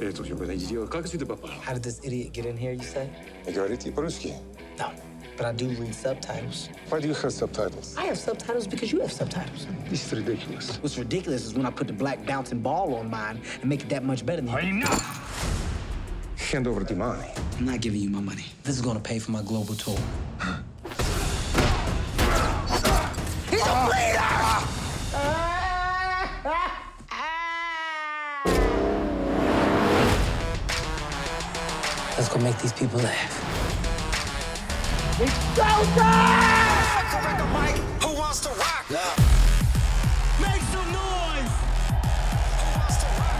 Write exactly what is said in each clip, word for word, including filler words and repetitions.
How did this idiot get in here, you say? No, but I do read subtitles. Why do you have subtitles? I have subtitles because you have subtitles. This is ridiculous. What's ridiculous is when I put the black bouncing ball on mine and make it that much better than you. Enough! Hand over the money. I'm not giving you my money. This is gonna pay for my global tour. He's a bleeder! Let's go make these people laugh. It's so dark! Correct the mic. Who wants to rock? Yeah. Make some noise! Who wants to rock?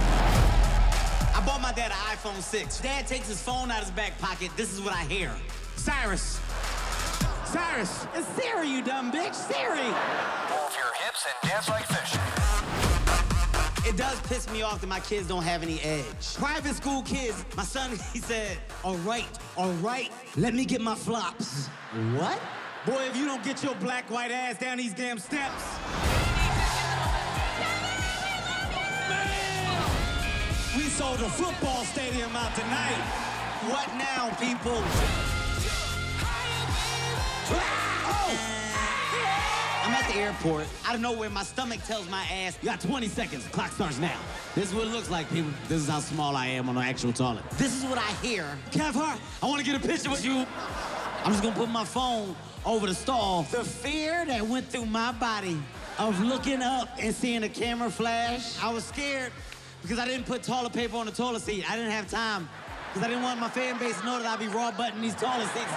I bought my dad an iPhone six. Dad takes his phone out of his back pocket. This is what I hear. Cyrus. Cyrus. It's Siri, you dumb bitch. Siri. Move your hips and dance like fish. It does piss me off that my kids don't have any edge. Private school kids, my son, he said, all right, all right, let me get my flops. What? Boy, if you don't get your black, white ass down these damn steps. We sold a football stadium out tonight. What now, people? Ah! Oh! I'm at the airport. Out of nowhere, my stomach tells my ass, you got twenty seconds. The clock starts now. This is what it looks like, people. This is how small I am on an actual toilet. This is what I hear. Kevin Hart, I want to get a picture with you. I'm just going to put my phone over the stall. The fear that went through my body of looking up and seeing a camera flash, I was scared because I didn't put toilet paper on the toilet seat. I didn't have time because I didn't want my fan base to know that I'd be raw butting these toilet seats.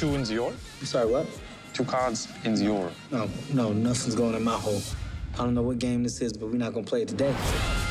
Two in the order? Sorry, what? Two cards in the order. No, no, nothing's going in my hole. I don't know what game this is, but we're not gonna play it today.